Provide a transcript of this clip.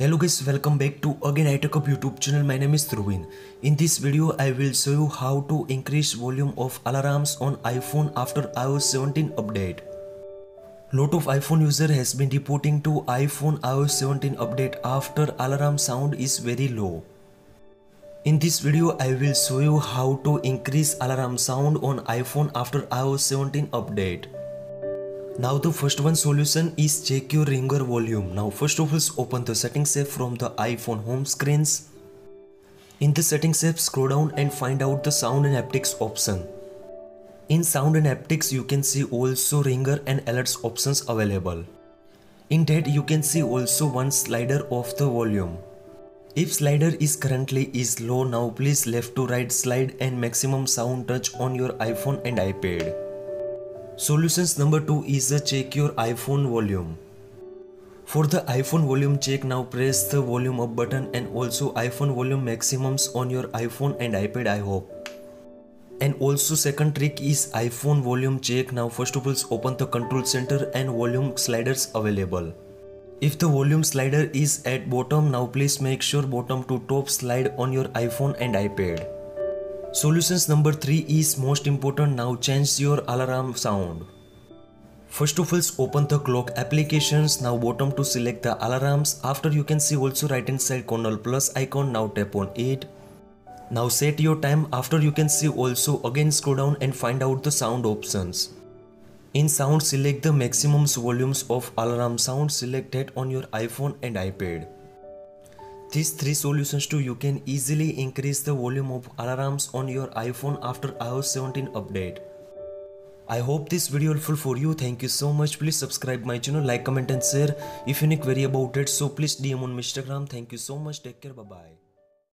Hello guys, welcome back to again iTechHub YouTube channel. My name is Thruvin. In this video I will show you how to increase volume of alarms on iPhone after iOS 17 update. Lot of iPhone user has been reporting to iPhone iOS 17 update after alarm sound is very low. In this video I will show you how to increase alarm sound on iPhone after iOS 17 update. Now the first one solution is check your ringer volume. Now first of all open the settings app from the iPhone home screens. In the settings app scroll down and find out the sound and haptics option. In sound and haptics you can see also ringer and alerts options available. In that you can see also one slider of the volume. If slider is currently is low, now please left to right slide and maximum sound touch on your iPhone and iPad. Solutions number 2 is check your iPhone volume. For the iPhone volume check, now press the volume up button and also iPhone volume maximums on your iPhone and iPad, I hope. And also second trick is iPhone volume check. Now first of all open the control center and volume sliders available. If the volume slider is at bottom, now please make sure bottom to top slide on your iPhone and iPad. Solutions number 3 is most important. Now change your alarm sound. First of all open the clock applications. Now bottom to select the alarms. After you can see also right hand side corner plus icon, now tap on it. Now set your time. After you can see also again scroll down and find out the sound options. In sound select the maximum volumes of alarm sound, select it on your iPhone and iPad. These three solutions too you can easily increase the volume of alarms on your iPhone after iOS 17 update. I hope this video helpful for you. Thank you so much. Please subscribe my channel, like, comment and share. If you need query about it, so please DM on Instagram. Thank you so much. Take care. Bye bye.